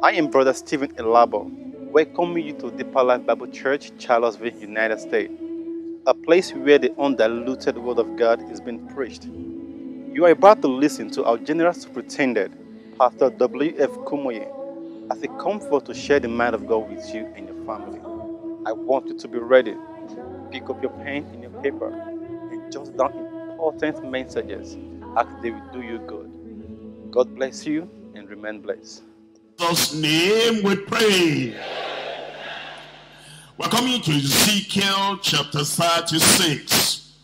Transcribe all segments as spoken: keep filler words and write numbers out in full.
I am Brother Stephen Elabo, welcoming you to Deeper Life Bible Church, Charlottesville, United States, a place where the undiluted Word of God is being preached. You are about to listen to our generous superintendent, Pastor W F Kumuyi, as he comes forth to share the mind of God with you and your family. I want you to be ready. Pick up your pen and your paper and jot down important messages as they will do you good. God bless you and remain blessed. In Jesus' name we pray. Amen. We're coming to Ezekiel chapter thirty-six.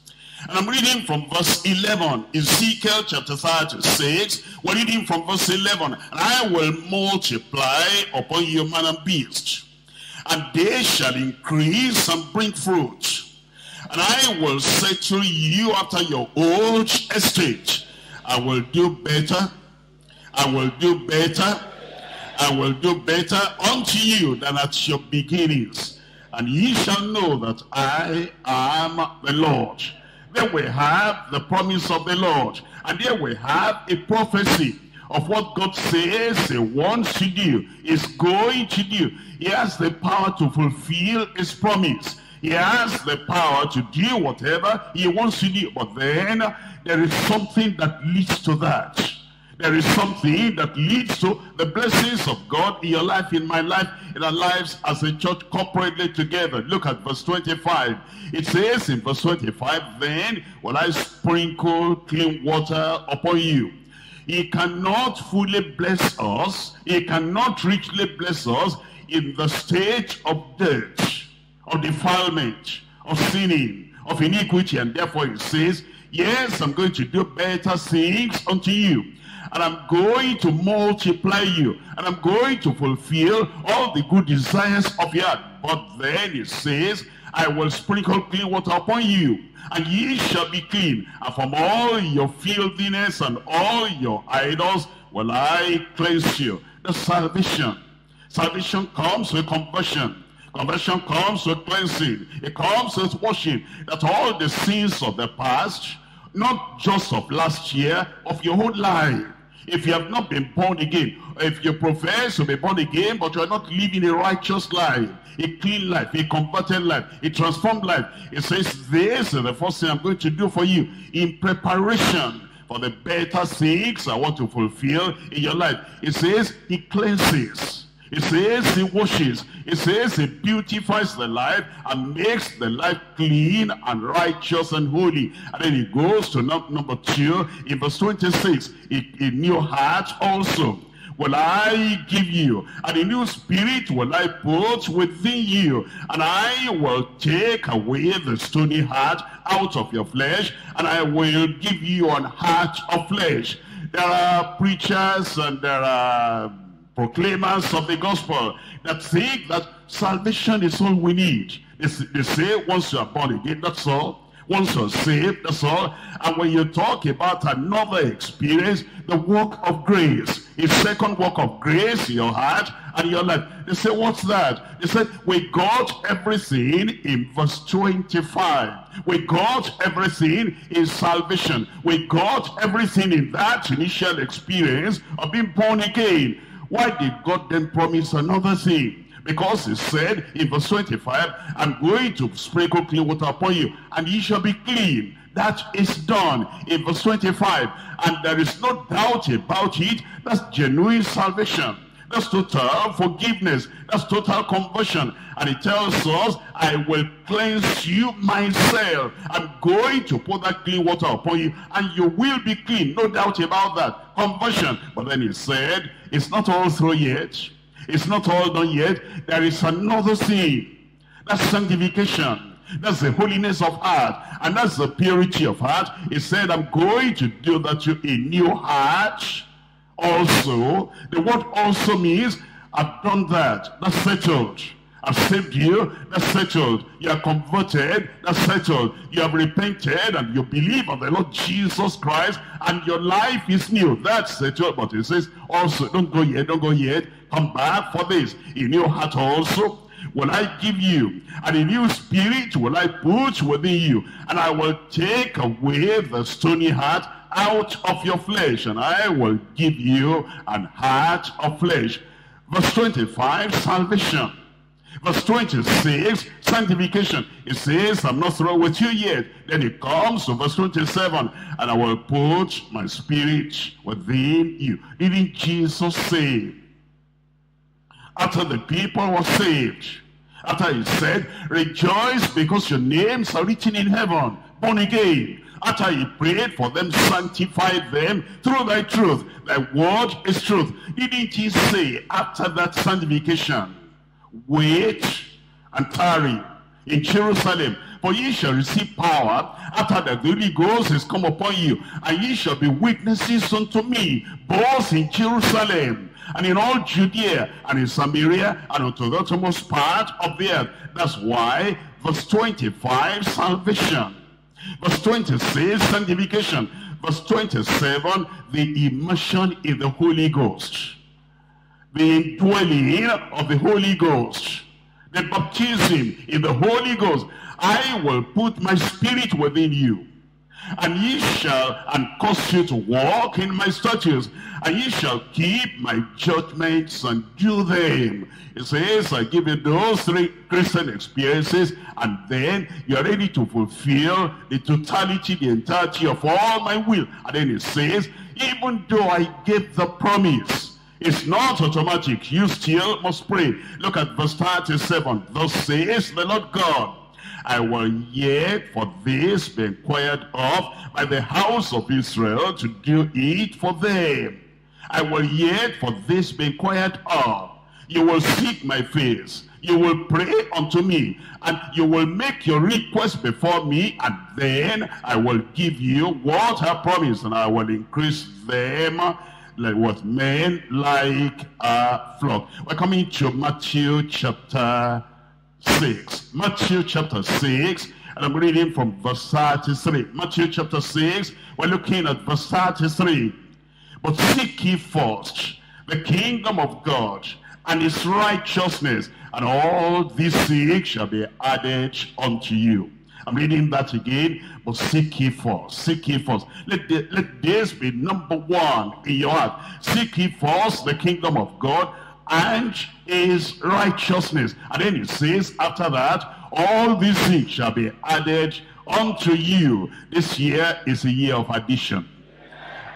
And I'm reading from verse eleven. Ezekiel chapter thirty-six. We're reading from verse eleven. And I will multiply upon you man and beast, and they shall increase and bring fruit. And I will settle you after your old estate. I will do better. I will do better. I will do better unto you than at your beginnings, and ye shall know that I am the Lord. Then we have the promise of the Lord, and there we have a prophecy of what God says he wants to do, is going to do. He has the power to fulfill his promise. He has the power to do whatever he wants to do. But then there is something that leads to that. There is something that leads to the blessings of God in your life, in my life, in our lives as a church corporately together. Look at verse twenty-five. It says in verse twenty-five, then will I sprinkle clean water upon you. He cannot fully bless us. He cannot richly bless us in the state of dirt, of defilement, of sinning, of iniquity. And therefore it says, yes, I'm going to do better things unto you. And I'm going to multiply you. And I'm going to fulfill all the good desires of your heart. But then it says, I will sprinkle clean water upon you, and ye shall be clean. And from all your filthiness and all your idols will I cleanse you. That's salvation. Salvation comes with conversion. Conversion comes with cleansing. It comes with washing. That all the sins of the past, not just of last year, of your whole life. If you have not been born again, if you profess to be born again, but you are not living a righteous life, a clean life, a converted life, a transformed life, it says this is the first thing I'm going to do for you in preparation for the better things I want to fulfill in your life. It says he cleanses. It says he washes. It says he beautifies the life and makes the life clean and righteous and holy. And then he goes to number two in verse twenty-six. A, a new heart also will I give you, and a new spirit will I put within you, and I will take away the stony heart out of your flesh, and I will give you an heart of flesh. There are preachers and there are proclaimers of the gospel that think that salvation is all we need. They, they say once you are born again, that's all. Once you are saved, that's all. And when you talk about another experience, the work of grace, a second work of grace in your heart and your life, they say, what's that? They said, we got everything in verse twenty-five. We got everything in salvation. We got everything in that initial experience of being born again. Why did God then promise another thing? Because he said in verse twenty-five, I'm going to sprinkle clean water upon you, and ye shall be clean. That is done in verse twenty-five. And there is no doubt about it. That's genuine salvation. That's total forgiveness. That's total conversion. And he tells us, I will cleanse you myself. I'm going to put that clean water upon you, and you will be clean. No doubt about that. Conversion. But then he said, it's not all through yet. It's not all done yet. There is another thing. That's sanctification. That's the holiness of heart. And that's the purity of heart. He said, I'm going to do that to a new heart also. The word also means, I've done that. That's settled. I've saved you, that's settled. You are converted, that's settled. You have repented and you believe on the Lord Jesus Christ and your life is new. That's settled. But it says also, don't go yet, don't go yet. Come back for this. A new heart also will I give you, and a new spirit will I put within you, and I will take away the stony heart out of your flesh, and I will give you an heart of flesh. Verse twenty-five, salvation. Verse twenty-six, sanctification. It says, I'm not through with you yet. Then it comes to verse twenty-seven, and I will put my spirit within you. Even Jesus said, after the people were saved, after he said, rejoice because your names are written in heaven, born again. After he prayed for them, sanctify them through thy truth. Thy word is truth. Didn't he say, after that sanctification, wait and tarry in Jerusalem, for ye shall receive power after the Holy Ghost is come upon you, and ye shall be witnesses unto me, both in Jerusalem and in all Judea and in Samaria and unto the uttermost part of the earth. That's why verse twenty-five, salvation. Verse twenty-six, sanctification. Verse twenty-seven, the immersion in the Holy Ghost, the indwelling of the Holy Ghost, the baptism in the Holy Ghost. I will put my spirit within you, and ye shall, and cause you to walk in my statutes, and ye shall keep my judgments and do them. It says, I give you those three Christian experiences, and then you are ready to fulfill the totality, the entirety of all my will. And then it says, even though I gave the promise, it's not automatic. You still must pray. Look at verse thirty-seven. Thus says the Lord God, I will yet for this be inquired of by the house of Israel to do it for them. I will yet for this be inquired of. You will seek my face. You will pray unto me, and you will make your request before me, and then I will give you what I promised, and I will increase them like what men like a flock. We're coming to Matthew chapter six. Matthew chapter six, and I'm reading from verse thirty-three. Matthew chapter six, we're looking at verse thirty-three. But seek ye first the kingdom of God and his righteousness, and all these things shall be added unto you. I'm reading that again. But seek ye first. Seek ye first. Let, the, let this be number one in your heart. Seek ye first the kingdom of God and his righteousness. And then it says, after that, all these things shall be added unto you. This year is a year of addition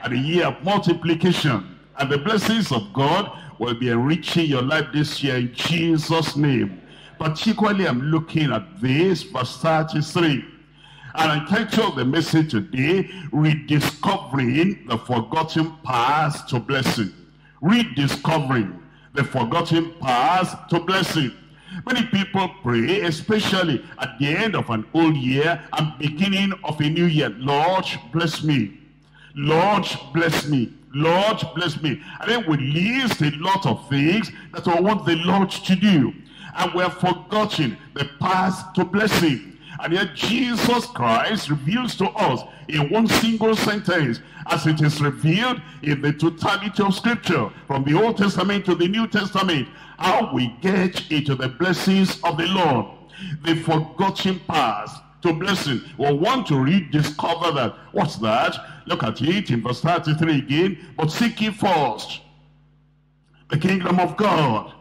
and a year of multiplication. And the blessings of God will be enriching your life this year in Jesus' name. Particularly, I'm looking at this verse thirty-three, and I titled the message today, rediscovering the forgotten path to blessing. Rediscovering the forgotten path to blessing. Many people pray, especially at the end of an old year and beginning of a new year, Lord bless me, Lord bless me, Lord bless me. And then we list a lot of things that we want the Lord to do, and we have forgotten the path to blessing. And yet Jesus Christ reveals to us in one single sentence, as it is revealed in the totality of Scripture, from the Old Testament to the New Testament, how we get into the blessings of the Lord, the forgotten path to blessing. We want to rediscover that. What's that? Look at it in verse thirty-three again. But seek ye first the kingdom of God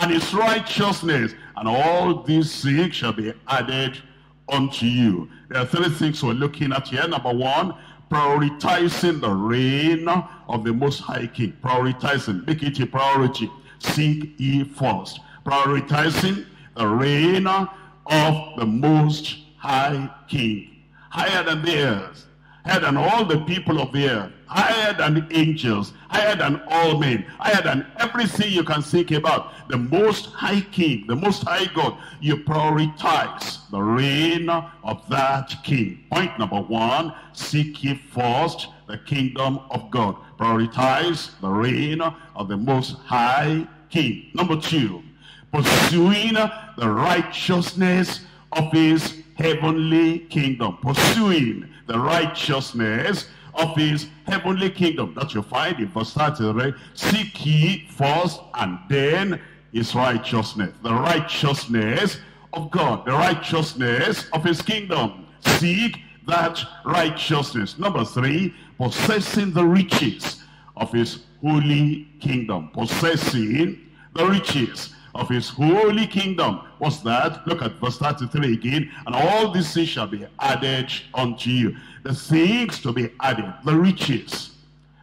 and his righteousness, and all these things shall be added unto you. There are three things we're looking at here. Number one, prioritizing the reign of the Most High King. Prioritizing, make it a priority. Seek ye first. Prioritizing the reign of the Most High King. Higher than the earth, higher than all the people of the earth, higher than angels, higher than all men, higher than everything you can think about. The Most High King, the Most High God. You prioritize the reign of that King. Point number one, seek ye first the kingdom of God. Prioritize the reign of the Most High King. Number two, pursuing the righteousness of his heavenly kingdom. Pursuing the righteousness of his heavenly kingdom. That you find in verse thirty-three. Seek ye first and then his righteousness, the righteousness of God, the righteousness of his kingdom. Seek that righteousness. Number three, possessing the riches of his holy kingdom. Possessing the riches of his holy kingdom. What's that? Look at verse thirty-three again. And all these things shall be added unto you. The things to be added, the riches,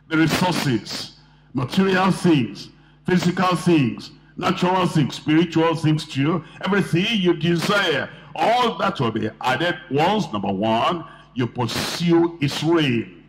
the resources, material things, physical things, natural things, spiritual things too, everything you desire, all that will be added once, number one, you pursue his reign.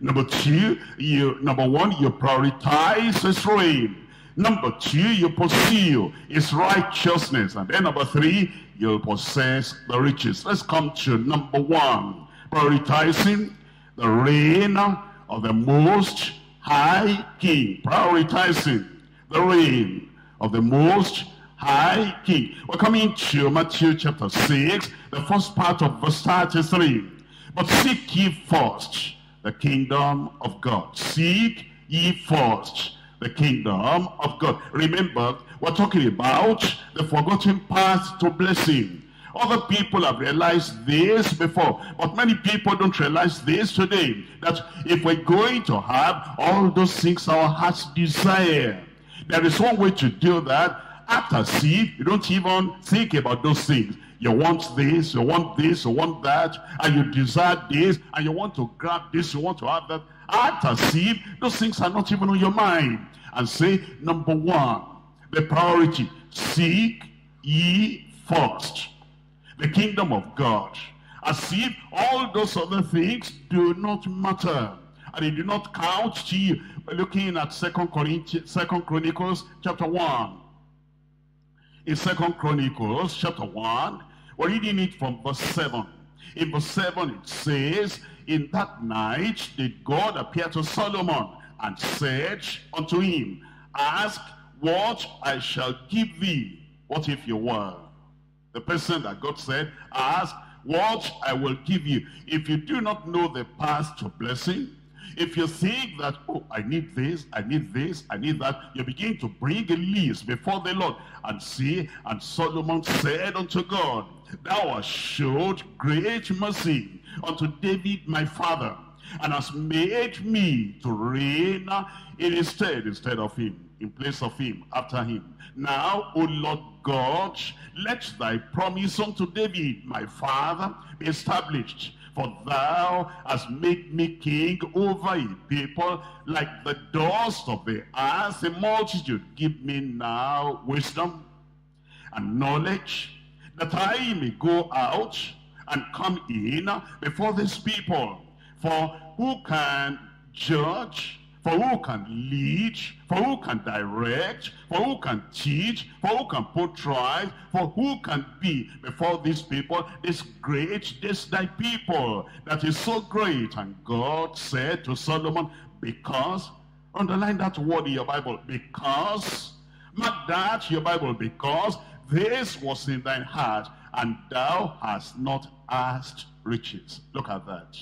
Number two, you, number one, you prioritize his reign. Number two, you pursue his righteousness. And then number three, you possess the riches. Let's come to number one, prioritizing the reign of the Most High King. Prioritizing the reign of the Most High King. We're coming to Matthew chapter six, the first part of verse thirty-three. But seek ye first the kingdom of God. Seek ye first the kingdom of God. Remember, we're talking about the forgotten path to blessing. Other people have realized this before, but many people don't realize this today, that if we're going to have all those things our hearts desire, there is one way to do that. After seed, you don't even think about those things. You want this, you want this, you want that, and you desire this, and you want to grab this, you want to have that. After seed, those things are not even on your mind. And say, number one, the priority, seek ye first the kingdom of God, as if all those other things do not matter, and they do not count to you. We're looking at Second Corinthians, Second Chronicles chapter one. In Second Chronicles chapter one, we're reading it from verse seven. In verse seven it says, in that night did God appear to Solomon and said unto him, ask what I shall give thee. What if you were the person that God said, ask what I will give you? If you do not know the path to blessing, if you think that, oh, I need this, I need this, I need that, you begin to bring a list before the Lord. And see, and Solomon said unto God, thou hast showed great mercy unto David my father, and hast made me to reign in his stead, instead of him, in place of him, after him. Now, O Lord God, let thy promise unto David my father be established. For thou hast made me king over a people, like the dust of the earth, a multitude. Give me now wisdom and knowledge, that I may go out and come in before this people. For who can judge? For who can lead? For who can direct? For who can teach? For who can portray? For who can be before these people, this great, this thy people, that is so great? And God said to Solomon, because, underline that word in your Bible, because, mark that your Bible, because this was in thine heart, and thou hast not asked riches. Look at that.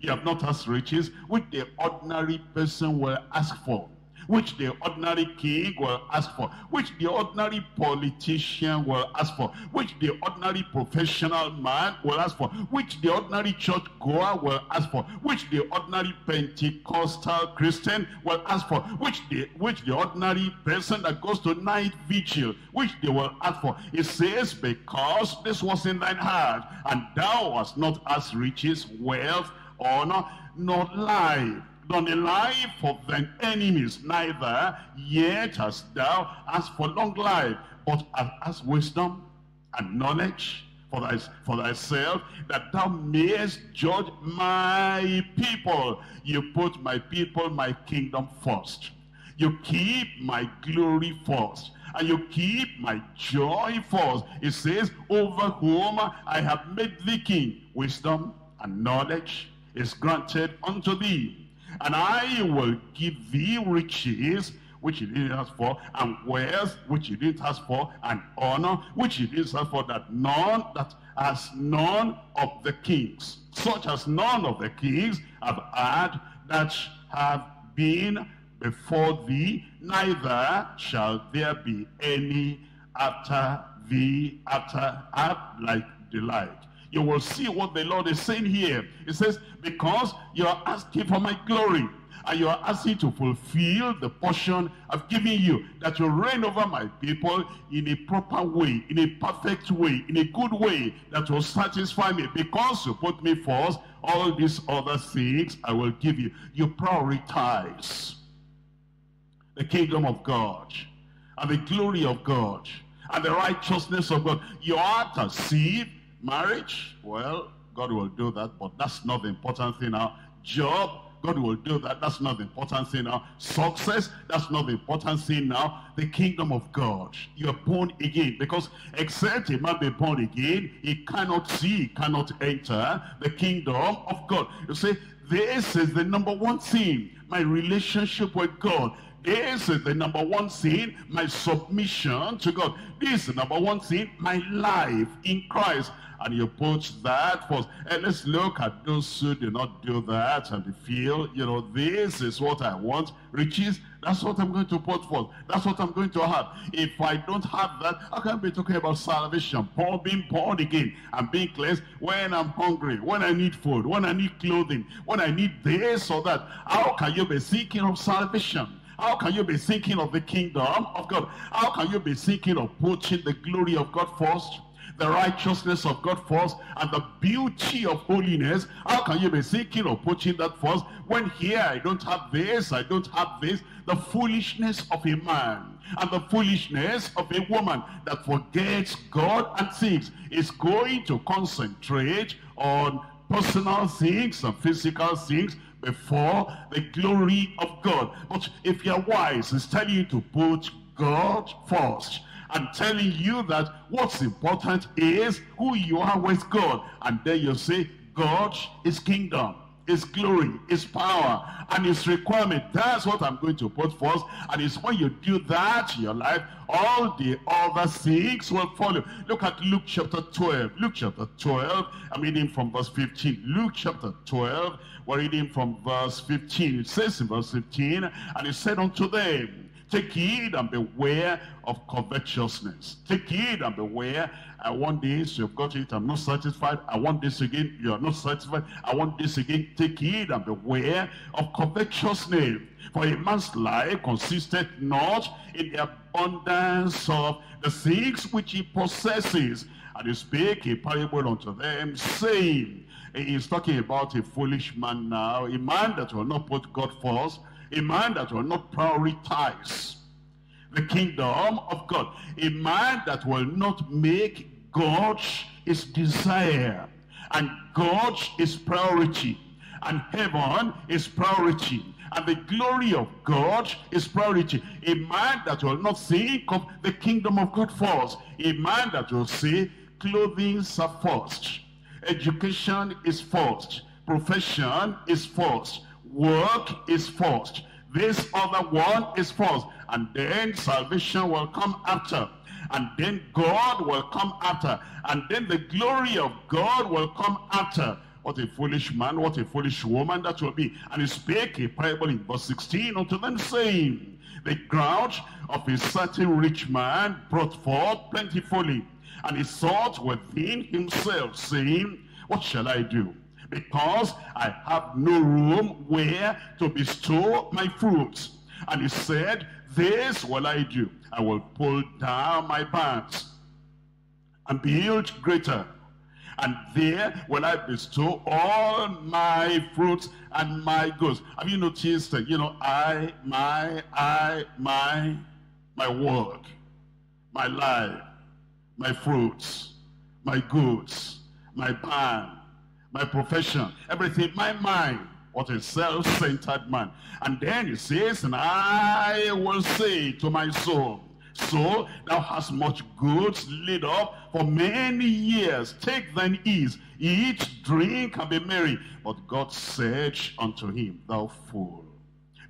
You have not asked riches, which the ordinary person will ask for, which the ordinary king will ask for, which the ordinary politician will ask for, which the ordinary professional man will ask for, which the ordinary churchgoer will ask for, which the ordinary Pentecostal Christian will ask for, which the which the ordinary person that goes to night vigil, which they will ask for. It says, because this was in thine heart, and thou hast not asked riches, wealth, honor, not life, not the life of thine enemies, neither yet hast thou asked for long life, but asked wisdom and knowledge for, thy, for thyself, that thou mayest judge my people. You put my people, my kingdom first. You keep my glory first, and you keep my joy first. It says, over whom I have made thee king, wisdom and knowledge is granted unto thee, and I will give thee riches which you didn't ask for, and wealth which you didn't ask for, and honor which you didn't ask for, that none, that as none of the kings, such as none of the kings have had, that have been before thee, neither shall there be any after thee, after act like delight. You will see what the Lord is saying here. It says, because you are asking for my glory, and you are asking to fulfill the portion I've given you, that you reign over my people in a proper way, in a perfect way, in a good way that will satisfy me. Because you put me first, all these other things I will give you. You prioritize the kingdom of God and the glory of God and the righteousness of God. You are to see marriage. Well, God will do that, but that's not the important thing now. Job, God will do that. That's not the important thing now. Success, that's not the important thing now. The kingdom of God. You are born again. Because except a man be born again, he cannot see, he cannot enter the kingdom of God. You see, this is the number one thing. My relationship with God. This is the number one thing. My submission to God. This is the number one thing. My life in Christ. And you put that first. And let's look at those who do not do that, and they feel, you know, this is what I want. Riches, that's what I'm going to put forth. That's what I'm going to have. If I don't have that, I can't be talking about salvation, Paul being born again and being cleansed when I'm hungry, when I need food, when I need clothing, when I need this or that. How can you be thinking of salvation? How can you be thinking of the kingdom of God? How can you be thinking of putting the glory of God first, the righteousness of God first, and the beauty of holiness? How can you be thinking of putting that first when here I don't have this, I don't have this? The foolishness of a man and the foolishness of a woman that forgets God and things is going to concentrate on personal things and physical things before the glory of God. But if you're wise, it's telling you to put God first. I'm telling you that what's important is who you are with God. And then you say, God, His kingdom, His glory, His power, and His requirement. That's what I'm going to put forth. And it's when you do that in your life, all the other things will follow. Look at Luke chapter twelve. Luke chapter twelve. I'm reading from verse fifteen. Luke chapter twelve. We're reading from verse fifteen. It says in verse fifteen, and he said unto them, take heed and beware of covetousness. Take heed and beware. I want this, you've got it, I'm not satisfied. I want this again, you are not satisfied. I want this again. Take heed and beware of covetousness. For a man's life consisteth not in the abundance of the things which he possesses. And he spake a parable unto them, saying, he's talking about a foolish man now, a man that will not put God first, a man that will not prioritize the kingdom of God, a man that will not make God his desire, and God his priority, and heaven his priority, and the glory of God is priority. A man that will not think of the kingdom of God first, a man that will say clothing is first, education is first, profession is first, work is first, this other one is first, and then salvation will come after, and then God will come after, and then the glory of God will come after. What a foolish man, what a foolish woman that will be. And he spake a parable in verse sixteen unto them, saying, the ground of a certain rich man brought forth plentifully, and he thought within himself, saying, what shall I do? Because I have no room where to bestow my fruits. And he said, this will I do. I will pull down my barns and build greater. And there will I bestow all my fruits and my goods. Have you noticed that, you know, I, my, I, my, my work, my life, my fruits, my goods, my barn, my profession, everything, my mind. What a self-centered man. And then he says, and I will say to my soul, so thou hast much goods laid up for many years. Take thine ease, eat, drink, and be merry. But God said unto him, thou fool,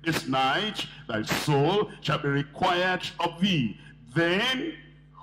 this night thy soul shall be required of thee. Then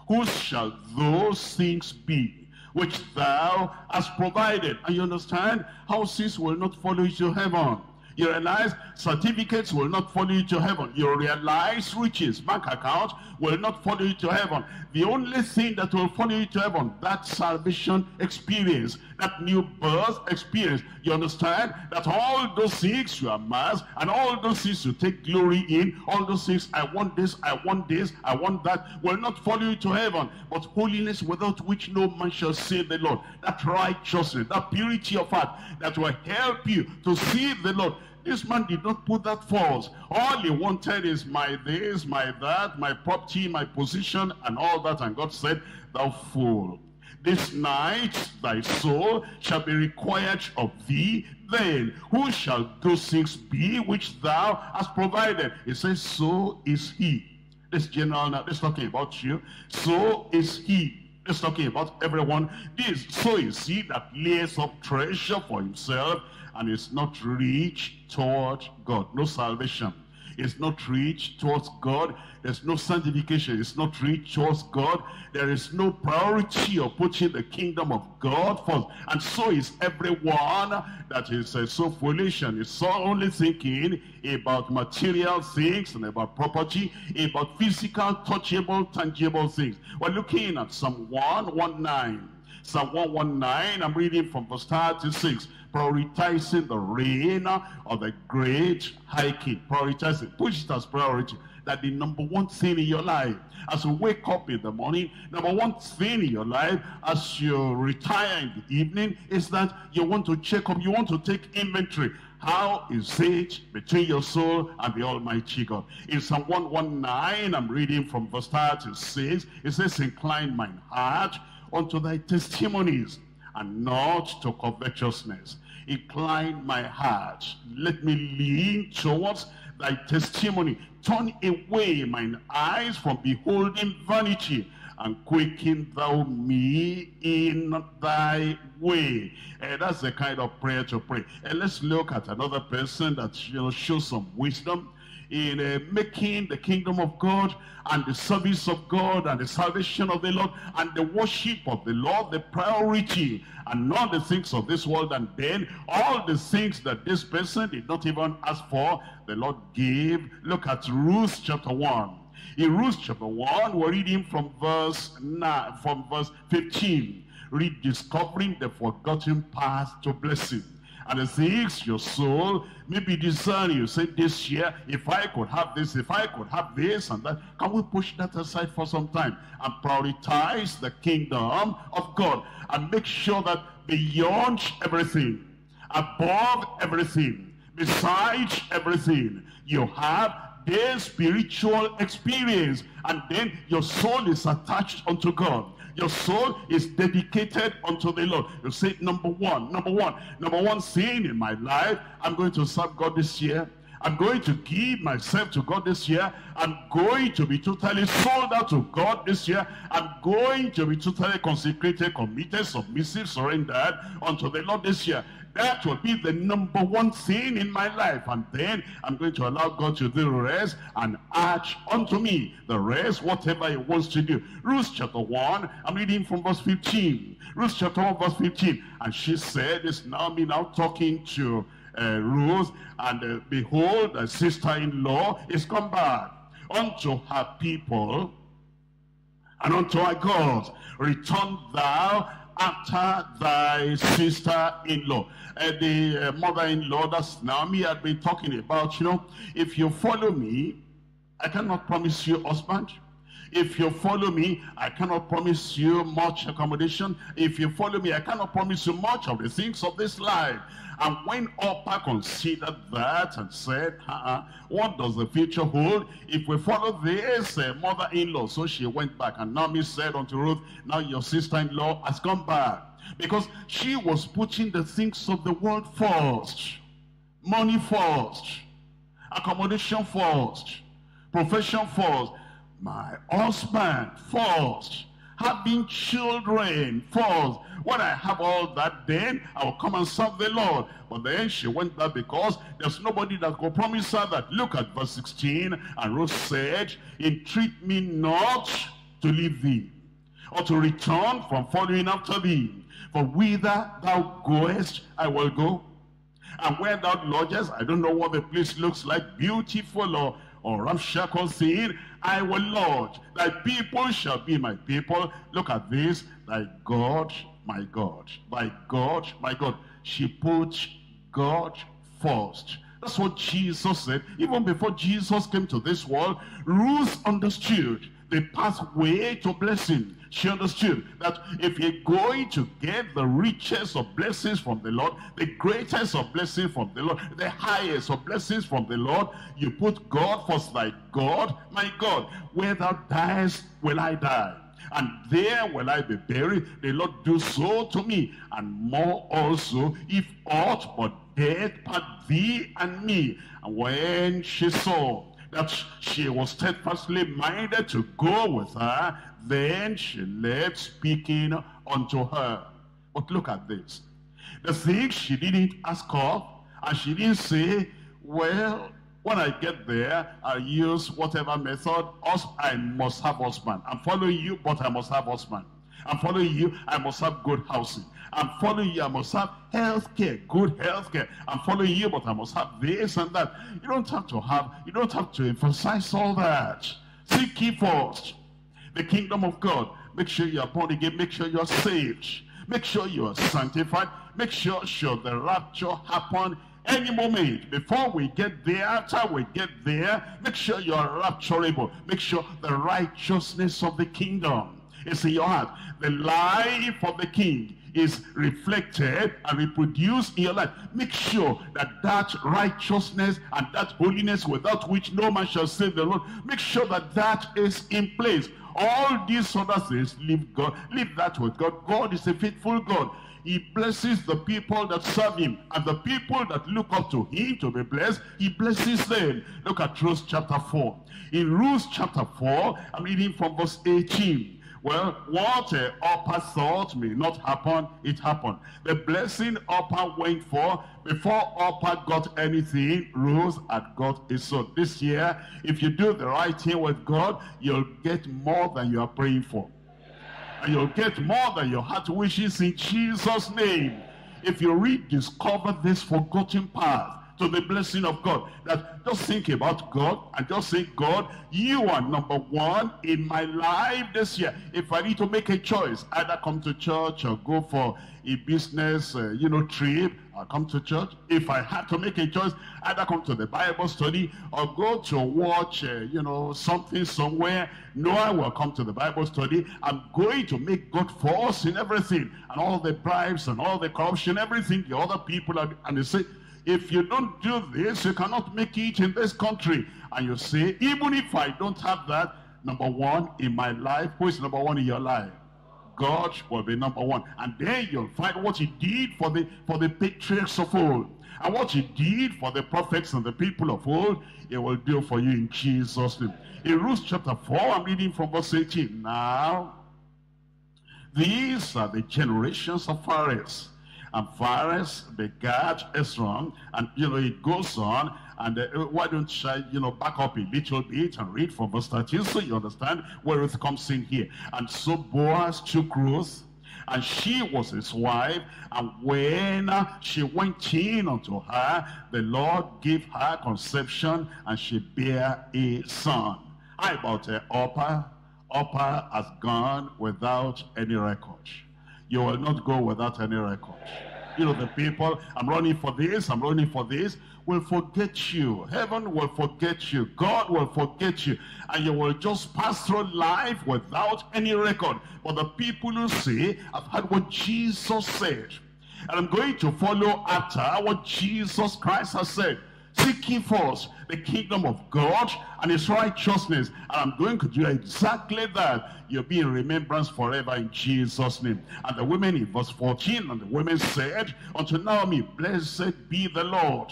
whose shall those things be which thou hast provided? And you understand, houses will not follow you to heaven. You realize certificates will not follow you to heaven. You realize riches, bank accounts will not follow you to heaven. The only thing that will follow you to heaven, that salvation experience, that new birth experience. You understand that all those things you amass and all those things you take glory in, all those things, I want this, I want this, I want that, will not follow you to heaven. But holiness, without which no man shall see the Lord. That righteousness, that purity of heart that will help you to see the Lord. This man did not put that forth. All he wanted is my this, my that, my property, my position, and all that. And God said, thou fool, this night thy soul shall be required of thee. Then who shall those things be which thou hast provided? He says, so is he. This general now, this talking about you. So is he. It's talking about everyone. This, so is he that lays up treasure for himself and is not rich toward God. No salvation. It's not rich towards God. There's no sanctification. It's not rich towards God. There is no priority of putting the kingdom of God first. And so is everyone that is uh, so foolish and is only thinking about material things and about property, about physical, touchable, tangible things. We're looking at Psalm one nineteen. Psalm one nineteen, I'm reading from verse thirty-six. Prioritizing the reign of the great high king. Prioritize it. Push it as priority. That the number one thing in your life, as you wake up in the morning, number one thing in your life, as you retire in the evening, is that you want to check up, you want to take inventory. How is it between your soul and the Almighty God? In Psalm one nineteen, I'm reading from verse thirty-six, it says, incline mine heart unto thy testimonies, and not to covetousness. Incline my heart. Let me lean towards thy testimony. Turn away mine eyes from beholding vanity, and quicken thou me in thy way. And that's the kind of prayer to pray. And let's look at another person that, you know, shows some wisdom in uh, making the kingdom of God and the service of God and the salvation of the Lord and the worship of the Lord the priority, and not the things of this world. And then all the things that this person did not even ask for, the Lord gave. Look at Ruth chapter one. In Ruth chapter one, we're reading from verse nine, from verse fifteen. Rediscovering the forgotten path to blessing. And the things your soul may be discerning. You say, this year, if I could have this, if I could have this and that. Can we push that aside for some time and prioritize the kingdom of God and make sure that beyond everything, above everything, besides everything, you have their spiritual experience, and then your soul is attached unto God. Your soul is dedicated unto the Lord. You say, number one, number one, number one thing in my life, I'm going to serve God this year. I'm going to give myself to God this year. I'm going to be totally sold out to God this year. I'm going to be totally consecrated, committed, submissive, surrendered unto the Lord this year. That will be the number one thing in my life. And then I'm going to allow God to do the rest and add unto me the rest, whatever he wants to do. Ruth chapter one, I'm reading from verse fifteen. Ruth chapter one, verse fifteen. And she said, it's Naomi now talking to uh, Ruth. And uh, behold, her sister-in-law is come back unto her people and unto her God. Return thou after thy sister-in-law. Uh, the uh, mother-in-law, that's Naomi, had been talking about, you know, if you follow me, I cannot promise you husband. If you follow me, I cannot promise you much accommodation. If you follow me, I cannot promise you much of the things of this life. And when Orpah considered that and said, uh-uh, what does the future hold if we follow this uh, mother-in-law? So she went back, and Naomi said unto Ruth, now your sister-in-law has come back. Because she was putting the things of the world first. Money first. Accommodation first. Profession first. My husband first. Having children first. When I have all that, then I will come and serve the Lord. But then she went there because there's nobody that could promise her that. Look at verse sixteen. And Ruth said, entreat me not to leave thee, or to return from following after thee. For whither thou goest, I will go, And where thou lodgest, I don't know what the place looks like, beautiful or, or ramshackle, saying, I will lodge. Thy people shall be my people. Look at this. Thy God, my God. Thy God, my God. She put God first. That's what Jesus said. Even before Jesus came to this world, Ruth understood the pathway to blessing. She understood that if you're going to get the richest of blessings from the Lord, the greatest of blessings from the Lord, the highest of blessings from the Lord, you put God first. Thy God, my God, where thou diest will I die, and there will I be buried. The Lord do so to me, and more also, if aught but death part thee and me. And when she saw that she was steadfastly minded to go with her, then she left, speaking unto her. But look at this. The thing she didn't ask of, and she didn't say, well, when I get there, I'll use whatever method. I must have husband. I'm following you, but I must have husband. I'm following you, I must have good housing. I'm following you, I must have health care, good health care. I'm following you, but I must have this and that. You don't have to have, you don't have to emphasize all that. Seek ye first the kingdom of God. Make sure you are born again. Make sure you are saved. Make sure you are sanctified. Make sure, sure the rapture happen any moment. Before we get there, after we get there, make sure you are rapturable. Make sure the righteousness of the kingdom is in your heart. The life of the king is reflected and reproduced in your life. Make sure that that righteousness and that holiness, without which no man shall save the Lord, make sure that that is in place. All these other things, leave God, leave that with God. God is a faithful God. He blesses the people that serve him, and the people that look up to him to be blessed, he blesses them. Look at Ruth chapter four. In Ruth chapter four, I'm reading from verse eighteen. Well, what uh, Orpah thought may not happen, it happened. The blessing Orpah went for, before Orpah got anything, Ruth had got a son. This year, if you do the right thing with God, you'll get more than you are praying for. And you'll get more than your heart wishes in Jesus' name. If you rediscover this forgotten path to the blessing of God, that just think about God and just say, God, you are number one in my life this year. If I need to make a choice, either come to church or go for a business uh, you know trip, I'll come to church. If I had to make a choice, either come to the Bible study or go to watch uh, you know something somewhere, no, I will come to the Bible study. I'm going to make God force in everything, and all the bribes and all the corruption, everything the other people are, and they say, if you don't do this, you cannot make it in this country. And you say, even if I don't have that number one in my life, who is number one in your life? God will be number one. And then you'll find what he did for the, for the patriarchs of old, and what he did for the prophets and the people of old, it will do for you in Jesus' name. In Ruth chapter four, I'm reading from verse eighteen. Now, these are the generations of Phares. And Phares begat Esrom, and you know it goes on. And uh, why don't I, you know, back up a little bit and read from verse thirteen, so you understand where Ruth comes in here. And so Boaz took Ruth, and she was his wife. And when she went in unto her, the Lord gave her conception, and she bare a son. How about uh, Orpah? Orpah has gone without any record. You will not go without any record. You know, the people, I'm running for this, I'm running for this, will forget you. Heaven will forget you. God will forget you. And you will just pass through life without any record. But the people who say, I've heard what Jesus said, and I'm going to follow after what Jesus Christ has said. Seeking first the kingdom of God and his righteousness, and I'm going to do exactly that. You'll be in remembrance forever in Jesus' name. And the women in verse fourteen, and the women said unto Naomi, blessed be the Lord,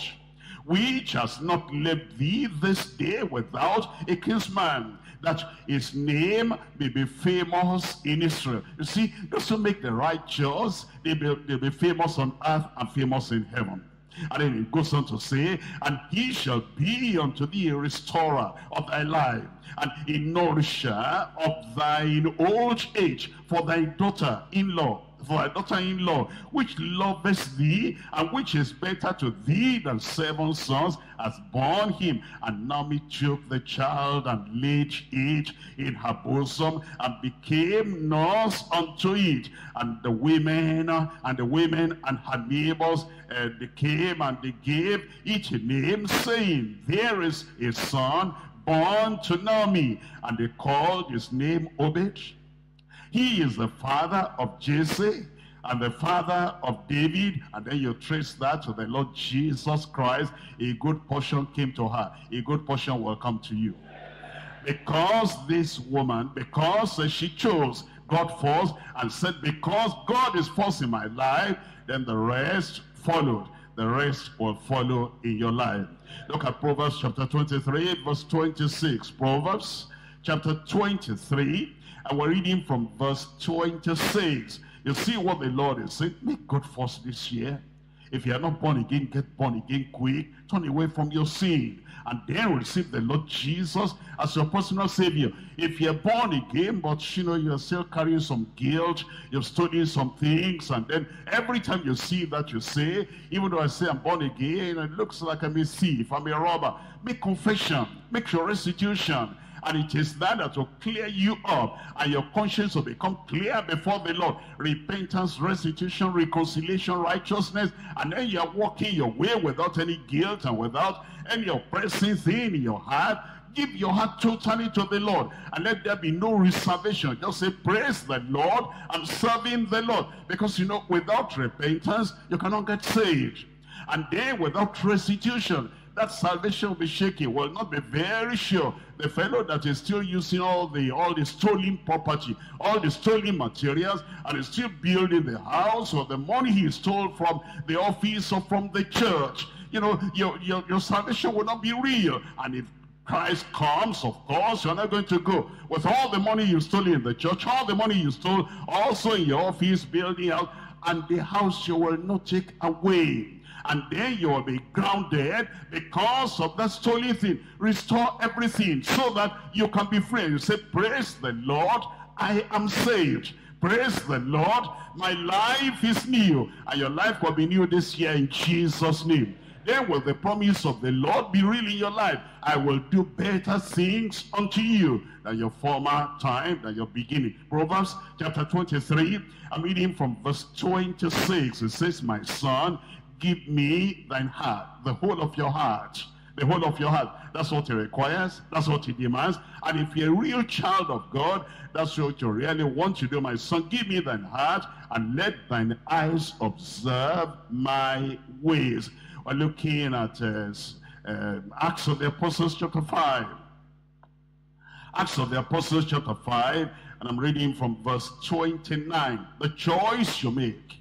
which has not left thee this day without a kinsman, that his name may be famous in Israel. You see, those who make the righteous, they'll be, they'll be famous on earth and famous in heaven. And then it goes on to say, and he shall be unto thee a restorer of thy life, and a nourisher of thine old age for thy daughter-in-law. for a daughter-in-law which loveth thee, and which is better to thee than seven sons, has borne him. And Naomi took the child and laid it in her bosom, and became nurse unto it. And the women and the women and her neighbors uh, they came and they gave each a name, saying, there is a son born to Naomi, and they called his name Obed. He is the father of Jesse, and the father of David. And then you trace that to the Lord Jesus Christ. A good portion came to her. A good portion will come to you. Because this woman, because she chose God first and said, because God is first in my life, then the rest followed. The rest will follow in your life. Look at Proverbs chapter twenty-three, verse twenty-six. Proverbs chapter twenty-three, and we're reading from verse twenty-six. You see what the Lord is saying. Make good first this year. If you are not born again, get born again quick. Turn away from your sin, and then receive the Lord Jesus as your personal Savior. If you're born again, but you know you're still carrying some guilt, you've studied some things, and then every time you see that, you say, even though I say I'm born again, it looks like I'm a thief, I'm a robber. Make confession, make your restitution, and it is that that will clear you up, and your conscience will become clear before the Lord. Repentance, restitution, reconciliation, righteousness, and then you're walking your way without any guilt and without any oppressing thing in your heart. Give your heart totally to the Lord, and let there be no reservation. Just say, praise the Lord, I'm serving the Lord. Because you know, without repentance, you cannot get saved. And then without restitution, that salvation will be shaky, will not be very sure. The fellow that is still using all the all the stolen property, all the stolen materials, and is still building the house or the money he stole from the office or from the church, you know, your your, your salvation will not be real. And if Christ comes, of course, you're not going to go with all the money you stole in the church, all the money you stole also in your office, building out, and the house you will not take away. And then you will be grounded because of that stolen thing. Restore everything so that you can be free. You say, praise the Lord, I am saved. Praise the Lord, my life is new. And your life will be new this year in Jesus' name. Then will the promise of the Lord be real in your life. I will do better things unto you than your former time, than your beginning. Proverbs chapter twenty-three, I'm reading from verse twenty-six. It says, my son, give me thine heart, the whole of your heart, the whole of your heart. That's what he requires, that's what he demands. And if you're a real child of God, that's what you really want to do. My son, give me thine heart, and let thine eyes observe my ways. We're looking at uh, uh, Acts of the Apostles chapter five. Acts of the Apostles chapter five, and I'm reading from verse twenty-nine. The choice you make,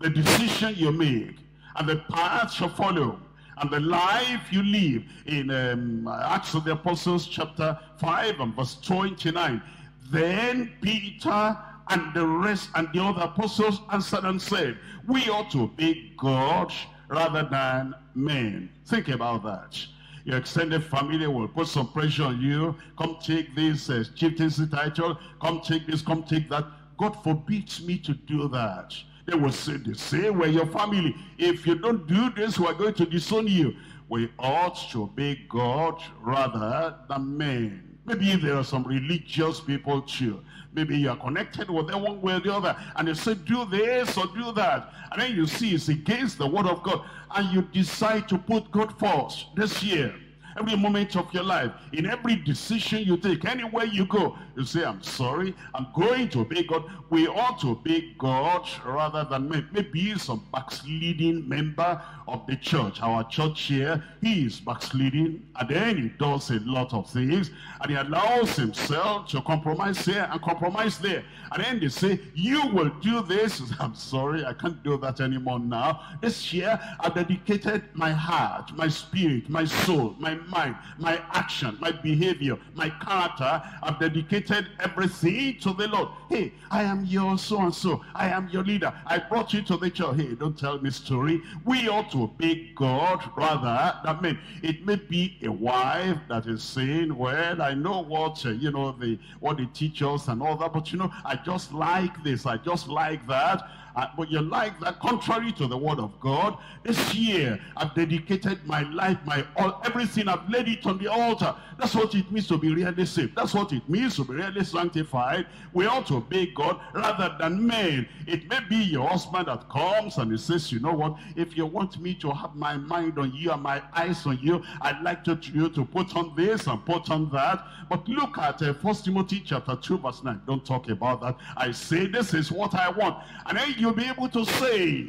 the decision you make, and the path you follow, and the life you live. In um, Acts of the Apostles chapter five and verse twenty-nine. Then Peter and the rest and the other apostles answered and said, we ought to obey God rather than men. Think about that. Your extended family will put some pressure on you. Come take this uh, chieftaincy title. Come take this, come take that. God forbids me to do that. They will say, they say, we're your family. If you don't do this, we're going to disown you. We ought to obey God rather than men. Maybe there are some religious people too. Maybe you are connected with them one way or the other. And they say, do this or do that. And then you see it's against the word of God. And you decide to put God first this year. Every moment of your life, in every decision you take, anywhere you go, you say, I'm sorry, I'm going to obey God. We ought to obey God rather than men. Maybe some backsliding member of the church, our church here, he is backsliding, and then he does a lot of things, and he allows himself to compromise here and compromise there. And then they say, you will do this. I'm sorry, I can't do that anymore now. This year, I dedicated my heart, my spirit, my soul, my mind, my action, my behavior, my character. I've dedicated everything to the Lord. Hey, I am your so-and-so. I am your leader. I brought you to the church. Hey, don't tell me story. We ought to obey God rather than men. It may be a wife that is saying, well, I know what, uh, you know, the, what they teach us and all that, but you know, I just like this. I just like that. Uh, but you like that contrary to the word of God. This year, I've dedicated my life, my all, everything. I've laid it on the altar. That's what it means to be really saved. That's what it means to be really sanctified. We ought to obey God rather than men. It may be your husband that comes and he says, you know what, if you want me to have my mind on you and my eyes on you, I'd like to, you to put on this and put on that. But look at uh, First Timothy chapter two verse nine. Don't talk about that. I say this is what I want. And then you You'll be able to say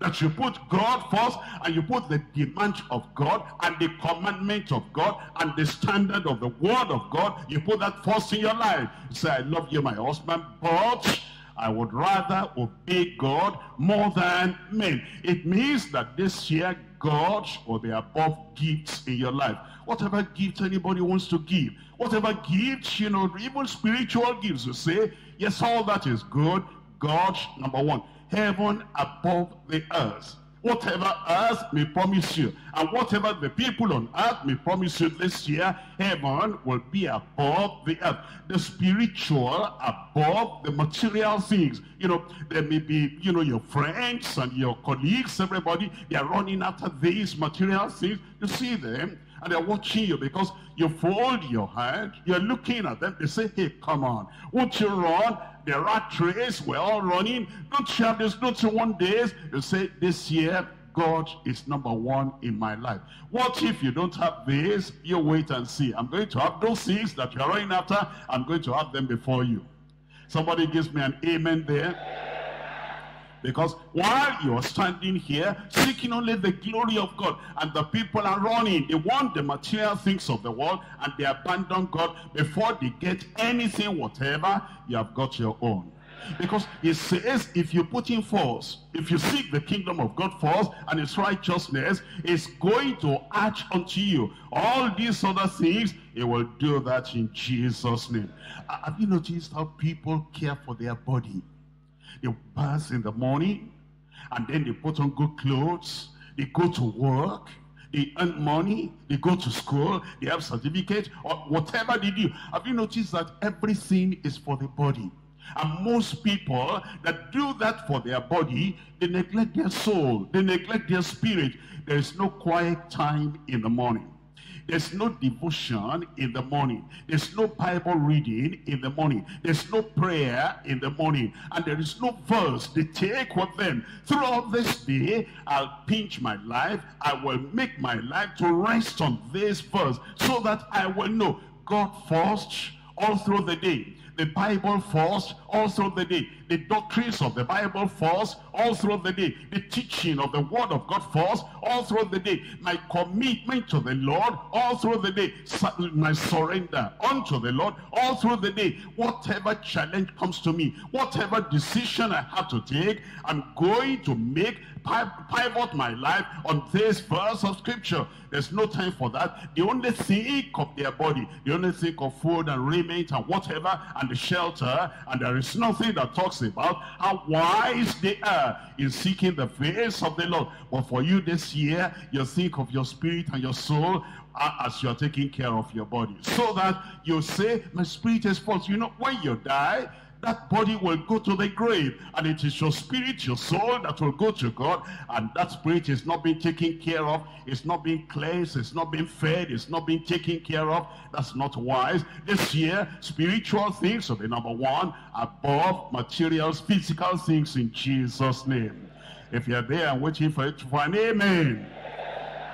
that you put God first, and you put the demand of God and the commandment of God and the standard of the word of God. You put that first in your life. You say, I love you, my husband, but I would rather obey God more than men. It means that this year, God or the above gifts in your life, whatever gift anybody wants to give, whatever gifts, you know, even spiritual gifts, you say, yes, all that is good. God, number one, heaven above the earth. Whatever earth may promise you, and whatever the people on earth may promise you this year, heaven will be above the earth. The spiritual above the material things. You know, there may be, you know, your friends and your colleagues, everybody, they are running after these material things. You see them, and they're watching you because you fold your hand, you're looking at them, they say, hey, come on, won't you run? The rat race, we're all running. Don't you have this, don't you want this? You say, this year, God is number one in my life. What if you don't have this? You wait and see. I'm going to have those things that you're running after. I'm going to have them before you. Somebody gives me an amen there. Because while you are standing here, seeking only the glory of God, and the people are running, they want the material things of the world, and they abandon God before they get anything, whatever, you have got your own. Because it says, if you put in force, if you seek the kingdom of God first and its righteousness, it's going to add unto you all these other things. It will do that in Jesus' name. Have you noticed how people care for their body? They bath in the morning, and then they put on good clothes, they go to work, they earn money, they go to school, they have certificates, or whatever they do. Have you noticed that everything is for the body? And most people that do that for their body, they neglect their soul, they neglect their spirit. There is no quiet time in the morning. There's no devotion in the morning. There's no Bible reading in the morning. There's no prayer in the morning. And there is no verse they take with them. Throughout this day, I'll pinch my life. I will make my life to rest on this verse so that I will know God first all through the day. The Bible first all through the day. The doctrines of the Bible first all through the day. The teaching of the word of God first all through the day. My commitment to the Lord all through the day. My surrender unto the Lord all through the day. Whatever challenge comes to me, whatever decision I have to take, I'm going to make, pivot my life on this verse of scripture. There's no time for that. They only think of their body. They only think of food and raiment and whatever and the shelter, and there is nothing that talks about how wise they are in seeking the face of the Lord. But for you this year, you think of your spirit and your soul as you are taking care of your body, so that you say, my spirit is false. You know, when you die, that body will go to the grave, and it is your spirit, your soul that will go to God, and that spirit is not being taken care of, it's not being cleansed, it's not being fed, it's not being taken care of. That's not wise. This year, spiritual things will be number one above materials, physical things, in Jesus' name. If you're there, I'm waiting for it for an amen.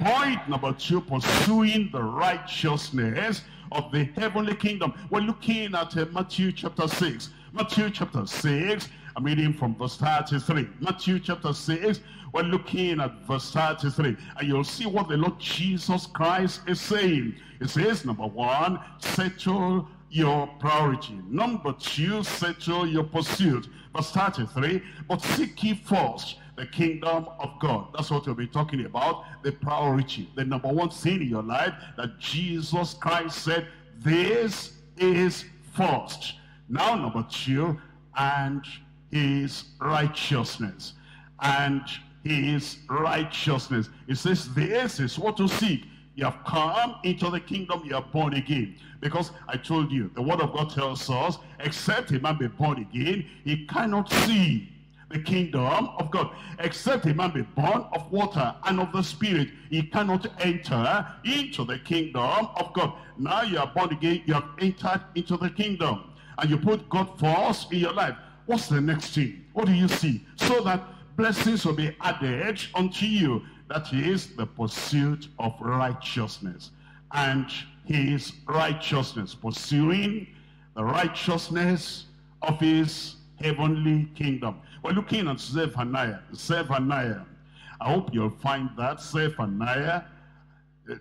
Point number two, pursuing the righteousness of the heavenly kingdom. We're looking at uh, Matthew chapter six. Matthew chapter six, I'm reading from verse thirty-three. Matthew chapter six, we're looking at verse thirty-three. And you'll see what the Lord Jesus Christ is saying. It says, number one, settle your priority. Number two, settle your pursuit. Verse thirty-three, but seek ye first the kingdom of God. That's what we'll be talking about, the priority, the number one thing in your life that Jesus Christ said, this is first. Now number two, and his righteousness. And his righteousness. It says, this is what you seek. You have come into the kingdom, you are born again. Because I told you, the word of God tells us, except a man be born again, he cannot see the kingdom of God. Except a man be born of water and of the Spirit, he cannot enter into the kingdom of God. Now you are born again, you have entered into the kingdom. And you put God first in your life. What's the next thing? What do you see? So that blessings will be added unto you. That is the pursuit of righteousness. And his righteousness, pursuing the righteousness of his heavenly kingdom. We're looking at Zephaniah. Zephaniah. I hope you'll find that. Zephaniah.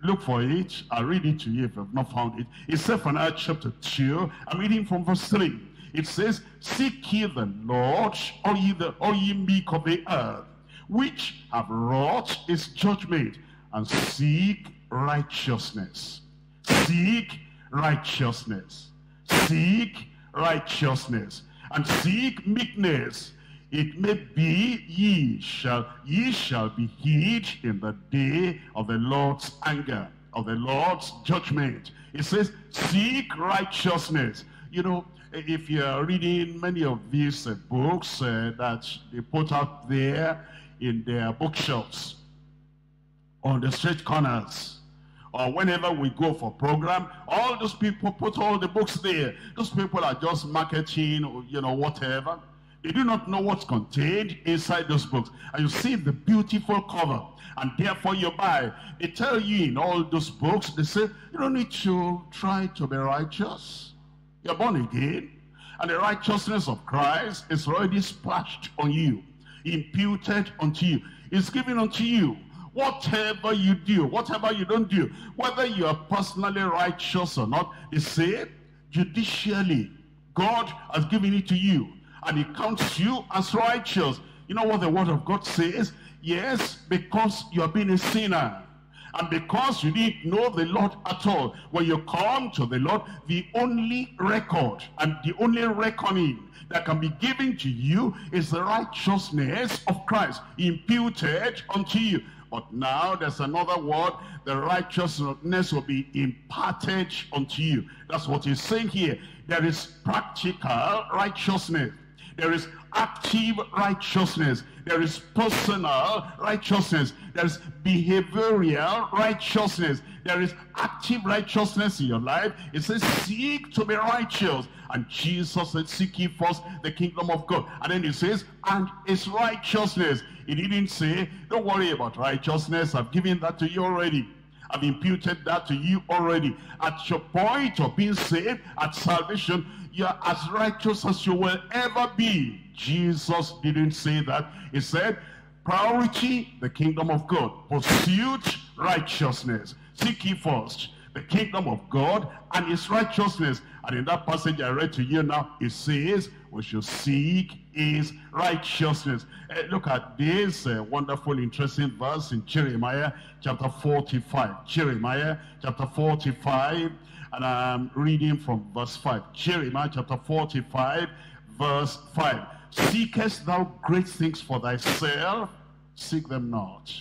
Look for it. I'll read it to you if you've not found it. It's Zephaniah chapter two. I'm reading from verse three. It says, seek ye the Lord, all ye, the, all ye meek of the earth, which have wrought his judgment, and seek righteousness. Seek righteousness. Seek righteousness. And seek meekness. It may be ye shall ye shall be hid in the day of the Lord's anger, of the Lord's judgment. It says, seek righteousness. You know, if you're reading many of these uh, books uh, that they put out there in their bookshops, on the street corners, or whenever we go for program, all those people put all the books there. Those people are just marketing, or, you know, whatever. They do not know what's contained inside those books. And you see the beautiful cover, and therefore you buy. They tell you in all those books, they say, you don't need to try to be righteous. You're born again, and the righteousness of Christ is already splashed on you, imputed unto you. It's given unto you. Whatever you do, whatever you don't do, whether you are personally righteous or not, they say, judicially, God has given it to you, and he counts you as righteous. You know what the word of God says? Yes, because you have been a sinner, and because you didn't know the Lord at all. When you come to the Lord, the only record and the only reckoning that can be given to you is the righteousness of Christ imputed unto you. But now there's another word, the righteousness will be imparted unto you. That's what he's saying here. There is practical righteousness. There is active righteousness. There is personal righteousness. There is behavioral righteousness. There is active righteousness in your life. It says, seek to be righteous. And Jesus said, seek ye first the kingdom of God. And then it says, and his righteousness. He didn't say, don't worry about righteousness. I've given that to you already. I've imputed that to you already. At your point of being saved, at salvation, you are as righteous as you will ever be. Jesus didn't say that. He said, priority, the kingdom of God. Pursuit, righteousness. Seek ye first the kingdom of God and his righteousness. And in that passage I read to you now, it says, we should seek his righteousness. Uh, look at this uh, wonderful, interesting verse in Jeremiah chapter forty-five. Jeremiah chapter forty-five, and I'm reading from verse five. Jeremiah chapter forty-five, verse five. Seekest thou great things for thyself? Seek them not.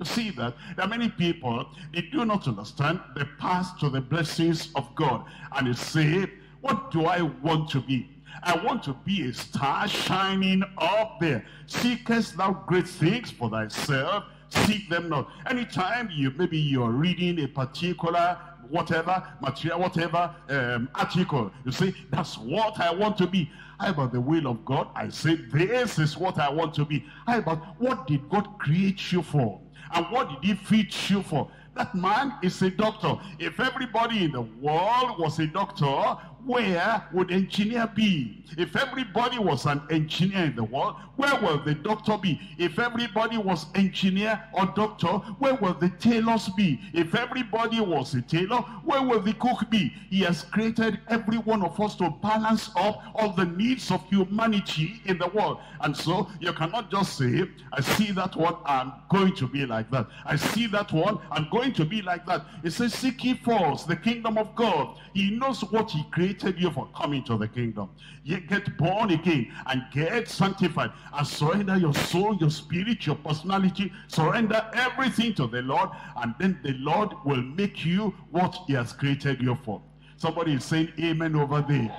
You see that there are many people, they do not understand the path to the blessings of God. And they say, what do I want to be? I want to be a star shining up there. Seekest thou great things for thyself? Seek them not. Anytime you, maybe you're reading a particular whatever material, whatever um, article, you say, that's what I want to be. How about the will of God? I say, this is what I want to be. How about what did God create you for? And what did he fit you for? That man is a doctor. If everybody in the world was a doctor, where would engineer be? If everybody was an engineer in the world, where will the doctor be? If everybody was engineer or doctor, where will the tailors be? If everybody was a tailor, where will the cook be? He has created every one of us to balance up all the needs of humanity in the world. And so you cannot just say, I see that one, I'm going to be like that. I see that one, I'm going to be like that. It says, seek ye first the kingdom of God. He knows what he created you for. Come into the kingdom. You get born again and get sanctified and surrender your soul, your spirit, your personality. Surrender everything to the Lord, and then the Lord will make you what he has created you for. Somebody is saying amen over there.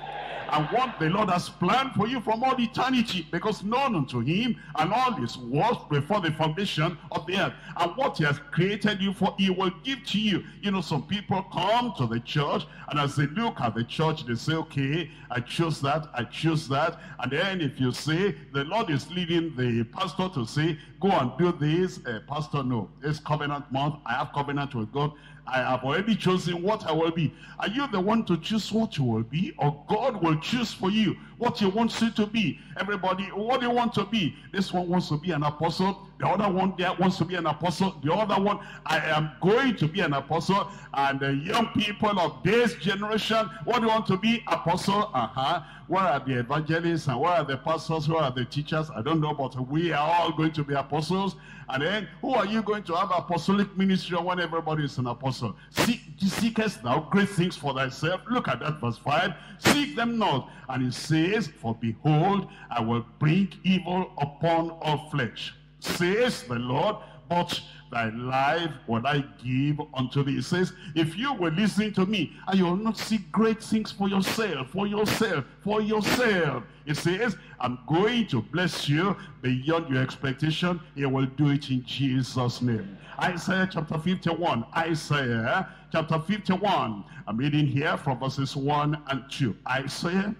And what the Lord has planned for you from all eternity, because known unto him and all his works before the foundation of the earth. And what he has created you for, he will give to you. You know, some people come to the church, and as they look at the church, they say, okay, I choose that, I choose that. And then if you say, the Lord is leading the pastor to say, go and do this, uh, pastor, no, it's covenant month, I have covenant with God. I have already chosen what I will be. Are you the one to choose what you will be, or God will choose for you what he wants you to be? Everybody, what do you want to be? This one wants to be an apostle. The other one there wants to be an apostle. The other one, I am going to be an apostle. And the young people of this generation, what do you want to be? Apostle. Uh-huh. Where are the evangelists and where are the pastors? Where are the teachers? I don't know, but we are all going to be apostles. And then, who are you going to have apostolic ministry when everybody is an apostle? Seek, seekest thou great things for thyself. Look at that verse five. Seek them not. And it says, for behold, I will bring evil upon all flesh, says the Lord, but thy life will I give unto thee. He says, if you will listen to me, and you will not seek great things for yourself, for yourself, for yourself. He says, I'm going to bless you beyond your expectation. He will do it in Jesus' name. Isaiah chapter fifty-one. Isaiah chapter fifty-one. I'm reading here from verses one and two. Isaiah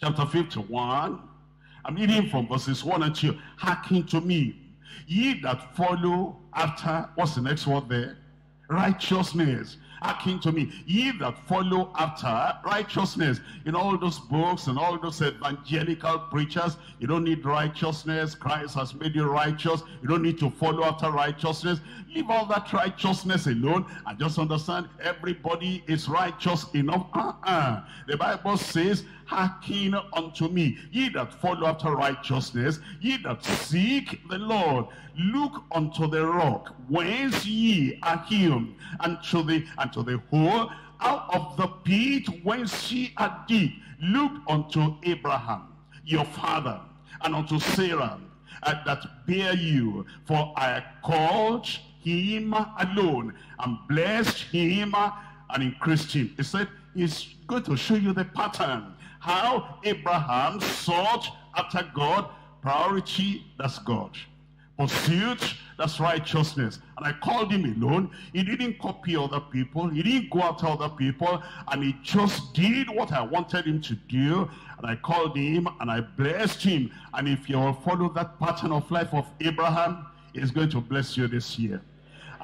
chapter fifty-one. I'm reading from verses one and two. Hearken to me, ye that follow after, what's the next word there? Righteousness. Hearken to me, ye that follow after righteousness. In all those books and all those evangelical preachers, you don't need righteousness. Christ has made you righteous. You don't need to follow after righteousness. Leave all that righteousness alone and just understand everybody is righteous enough. Uh-uh. The Bible says, hearken unto me, ye that follow after righteousness, ye that seek the Lord. Look unto the rock, whence ye are healed, and to the and to the whole out of the pit whence ye are digged. Look unto Abraham your father, and unto Sarah uh, that bear you, for I called him alone, and blessed him, and increased him. He said, he's going to show you the pattern, how Abraham sought after God. Priority, that's God. Pursuit, that's righteousness. And I called him alone. He didn't copy other people. He didn't go after other people. And he just did what I wanted him to do. And I called him and I blessed him. And if you will follow that pattern of life of Abraham, he's going to bless you this year.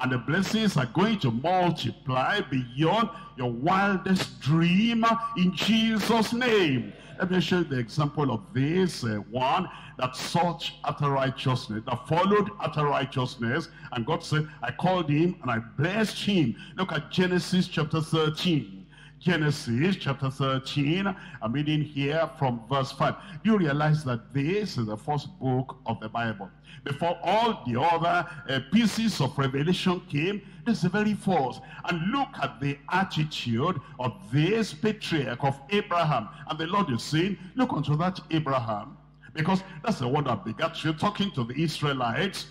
And the blessings are going to multiply beyond your wildest dream in Jesus' name. Let me show you the example of this uh, one that sought after righteousness, that followed after righteousness. And God said, I called him and I blessed him. Look at Genesis chapter thirteen. Genesis chapter thirteen. I'm reading here from verse five. Do you realize that this is the first book of the Bible? Before all the other uh, pieces of revelation came, this is the very first. And look at the attitude of this patriarch of Abraham. And the Lord is saying, look unto that Abraham, because that's the word that begat you, talking to the Israelites.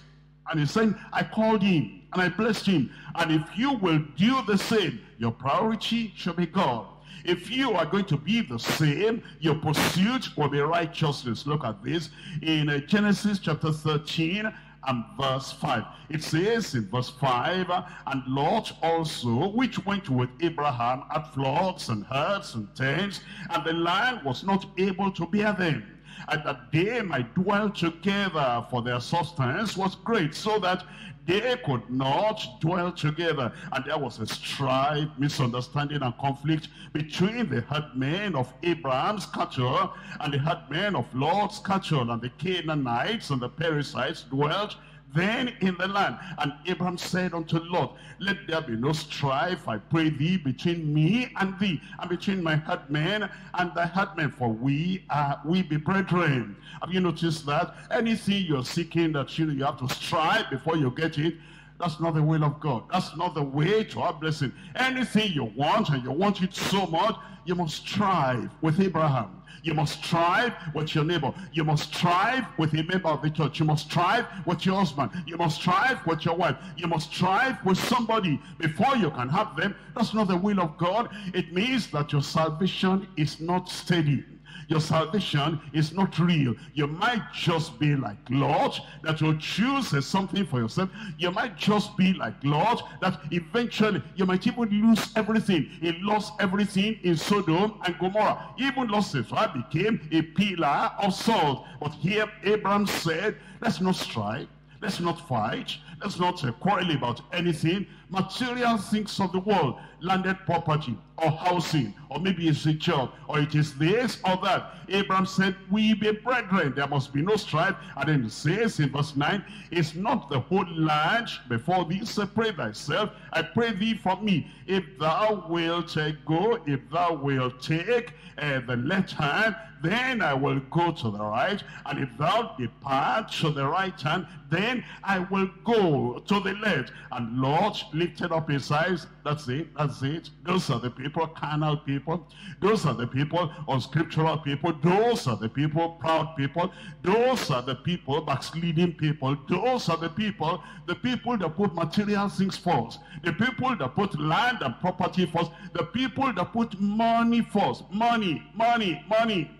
And he's saying, I called him and I blessed him. And if you will do the same, your priority should be God. If you are going to be the same, your pursuit will be righteousness. Look at this in uh, Genesis chapter thirteen and verse five. It says in verse five, and Lot also, which went with Abraham, had flocks and herds and tents, and the land was not able to bear them. and that they might dwell together, for their substance was great, so that they could not dwell together. And there was a strife, misunderstanding, and conflict between the herdmen of Abraham's cattle and the herdmen of Lot's cattle, and the Canaanites and the Perizzites dwelt then in the land. And Abraham said unto Lot, let there be no strife, I pray thee, between me and thee, and between my herdmen and thy herdmen, for we are we be brethren. Have you noticed that? Anything you're seeking that you, you have to strive before you get it, that's not the will of God. That's not the way to our blessing. Anything you want, and you want it so much, you must strive with Abraham. You must strive with your neighbor. You must strive with a member of the church. You must strive with your husband. You must strive with your wife. You must strive with somebody before you can have them. That's not the will of God. It means that your salvation is not steady. Your salvation is not real. You might just be like Lot, that you'll choose something for yourself. You might just be like Lot, that eventually you might even lose everything. He lost everything in Sodom and Gomorrah. He even lost his wife, became a pillar of salt. But here Abraham said, let's not strive. Let's not fight. Let's not uh, quarrel about anything. Material things of the world, landed property or housing, or maybe it's a job, or it is this or that. Abraham said, we be brethren. There must be no strife. And then he says in verse nine, is not the whole land before thee? Separate thyself, I pray thee, from me. If thou wilt uh, go, if thou wilt take uh, the left hand, then I will go to the right. And if thou depart to the right hand, then I will go to the left. And Lord lifted up his eyes. That's it. That's it. Those are the people, carnal people. Those are the people, unscriptural people. Those are the people, proud people. Those are the people, backsliding people. Those are the people, the people that put material things first. The people that put land and property first. The people that put money first. Money, money, money.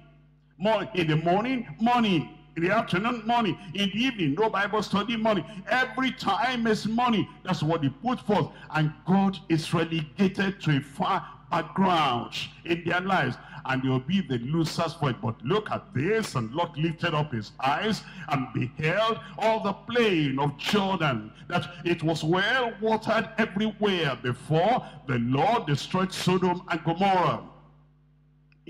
Money in the morning, money. In the afternoon, money. In the evening, no Bible study, money. Every time is money. That's what they put forth. And God is relegated to a far background in their lives, and they'll be the losers for it. But look at this, and Lot lifted up his eyes and beheld all the plain of Jordan, that it was well watered everywhere before the Lord destroyed Sodom and Gomorrah.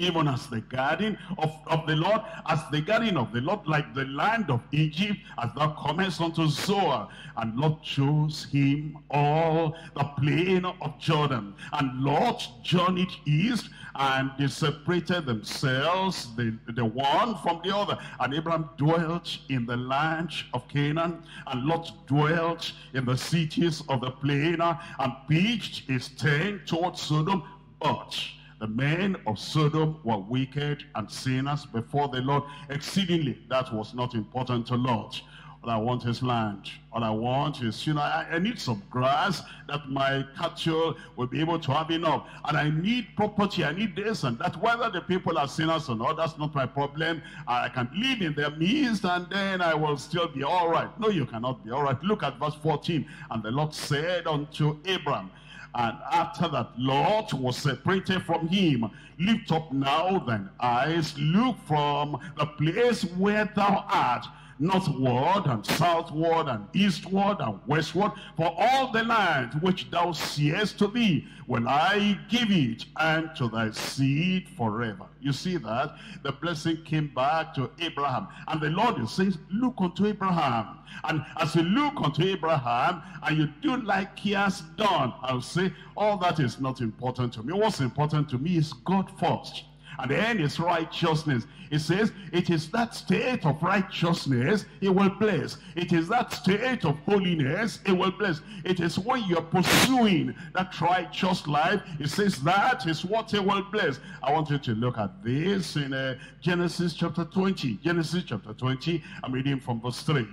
Even as the garden of, of the Lord, as the garden of the Lord, like the land of Egypt, as thou comest unto Zoar. And Lot chose him all the plain of Jordan. And Lot journeyed east, and they separated themselves, the, the one from the other. And Abraham dwelt in the land of Canaan, and Lot dwelt in the cities of the plain, and pitched his tent toward Sodom. But the men of Sodom were wicked and sinners before the Lord exceedingly. That was not important to Lot. All I want is land. All I want is, you know, I, I need some grass that my cattle will be able to have enough. And I need property. I need this and that. Whether the people are sinners or not, that's not my problem. I can live in their midst, and then I will still be all right. No, you cannot be all right. Look at verse fourteen. And the Lord said unto Abram, and after that Lot was separated from him, lift up now thine eyes, look from the place where thou art, northward and southward and eastward and westward, for all the land which thou seest to thee will I give it, and to thy seed forever. You see that? The blessing came back to Abraham. And the Lord is saying, look unto Abraham. And as you look unto Abraham, and you do like he has done, I'll say, all that is not important to me. What's important to me is God first, and then his righteousness. It says, it is that state of righteousness it will bless. It is that state of holiness it will bless. It is when you're pursuing that righteous life, it says that is what it will bless. I want you to look at this in uh, Genesis chapter twenty. Genesis chapter twenty, I'm reading from verse three.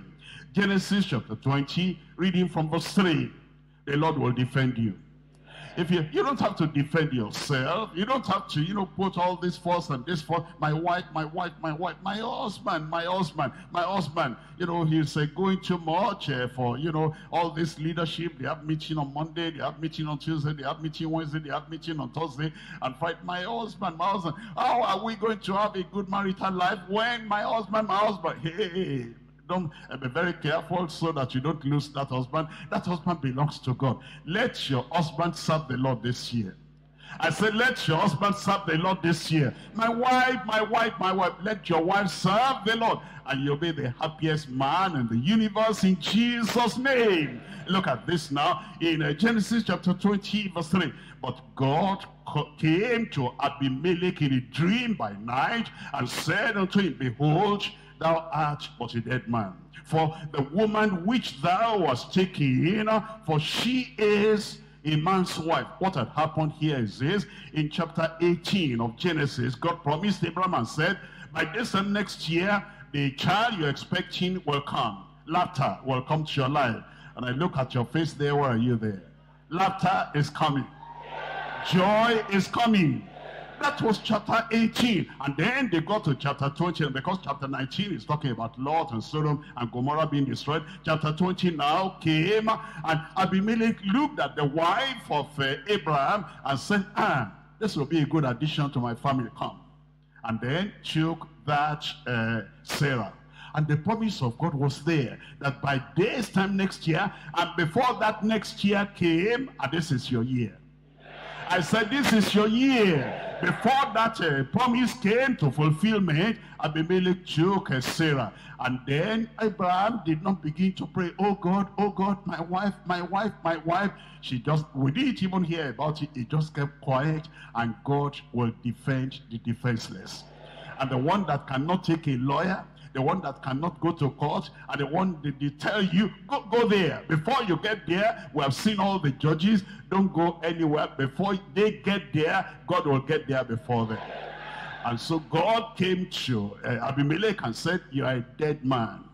Genesis chapter twenty, reading from verse three. The Lord will defend you. If you you don't have to defend yourself, you don't have to, you know, put all this force and this force. My wife, my wife, my wife, my husband, my husband, my husband. You know, he's uh, going too much uh, for, you know, all this leadership. They have meeting on Monday, they have meeting on Tuesday, they have meeting Wednesday, they have meeting on Thursday, and fight my husband, my husband. How are we going to have a good marital life when my husband, my husband? Hey. Don't uh, be very careful so that you don't lose that husband. That husband belongs to God. Let your husband serve the Lord this year. I said, let your husband serve the Lord this year. My wife, my wife, my wife. Let your wife serve the Lord. And you'll be the happiest man in the universe in Jesus' name. Look at this now in uh, Genesis chapter twenty, verse three. But God came to Abimelech in a dream by night and said unto him, behold, thou art but a dead man. For the woman which thou wast taking, for she is a man's wife. What had happened here is this. In chapter eighteen of Genesis, God promised Abraham and said, by this and next year, the child you're expecting will come. Laughter will come to your life. And I look at your face there. Where are you there? Laughter is coming. Joy is coming. That was chapter eighteen, and then they got to chapter twenty, and because chapter nineteen is talking about Lot and Sodom and Gomorrah being destroyed, chapter twenty now came, and Abimelech looked at the wife of uh, Abraham and said, ah, this will be a good addition to my family, come. And then took that uh, Sarah. And the promise of God was there, that by this time next year, and before that next year came, and this is your year. I said, this is your year. Before that uh, promise came to fulfillment, Abimelech took uh, Sarah. And then Abraham did not begin to pray, oh God, oh God, my wife, my wife, my wife. She just, we didn't even hear about it. It just kept quiet, and God will defend the defenseless. And the one that cannot take a lawyer, the one that cannot go to court, and the one that they tell you, go, go there. Before you get there, we have seen all the judges, don't go anywhere. Before they get there, God will get there before them. And so God came to uh, Abimelech and said, you are a dead man.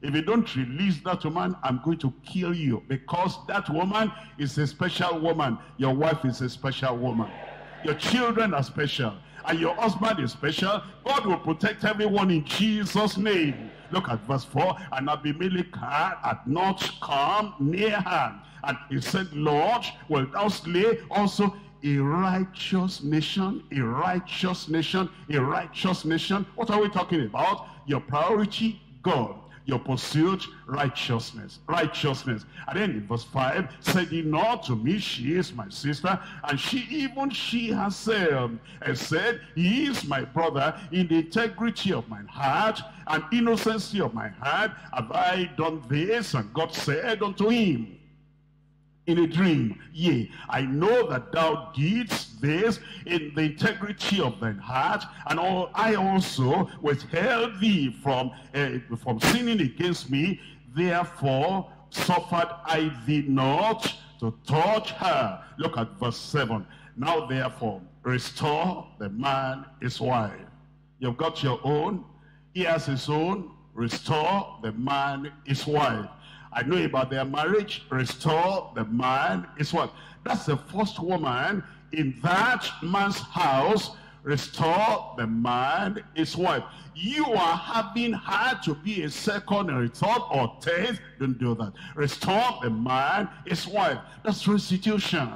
If you don't release that woman, I'm going to kill you, because that woman is a special woman. Your wife is a special woman. Your children are special. And your husband is special. God will protect everyone in Jesus' name. Look at verse four. And Abimelech had not come near her. And he said, Lord, wilt thou slay also a righteous nation? A righteous nation? A righteous nation? What are we talking about? Your priority, God. Your pursuit, righteousness. Righteousness. And then in verse five, said he not to me, she is my sister, and she, even she herself, and said, he is my brother. In the integrity of my heart and innocency of my heart have I done this. And God said unto him in a dream, yea, I know that thou didst this in the integrity of thine heart, and all, I also withheld thee from uh, from sinning against me. Therefore suffered I thee not to touch her. Look at verse seven. Now therefore restore the man his wife. You've got your own, he has his own. Restore the man his wife. I know about their marriage. Restore the man his wife. That's the first woman in that man's house. Restore the man his wife. You are having her to be a second or a third or tenth. Don't do that. Restore the man his wife. That's restitution.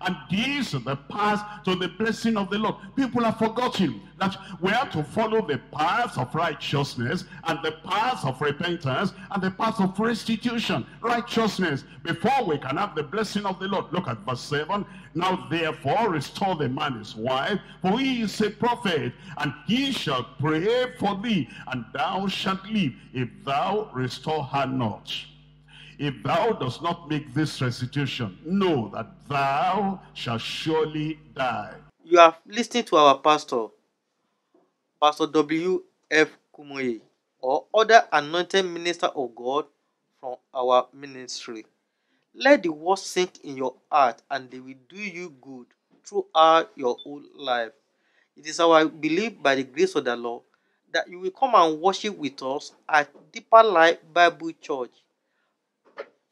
And these are the paths to the blessing of the Lord. People have forgotten that we have to follow the paths of righteousness, and the paths of repentance, and the paths of restitution. Righteousness, before we can have the blessing of the Lord. Look at verse seven. Now therefore restore the man his wife, for he is a prophet, and he shall pray for thee, and thou shalt live, if thou restore her not. If thou dost not make this restitution, know that thou shalt surely die. You are listening to our pastor, Pastor W F Kumuyi, or other anointed minister of God from our ministry. Let the word sink in your heart, and they will do you good throughout your whole life. It is our belief, by the grace of the Lord, that you will come and worship with us at Deeper Life Bible Church.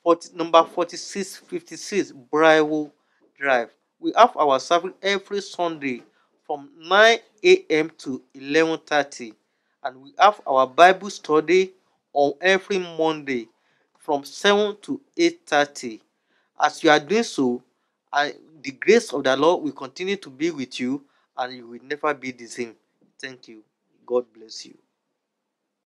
forty, number forty-six fifty-six, Bravo Drive, we have our service every Sunday from nine a m to eleven thirty. And we have our Bible study on every Monday from seven to eight thirty. As you are doing so, I, the grace of the Lord will continue to be with you, and you will never be the same. Thank you. God bless you.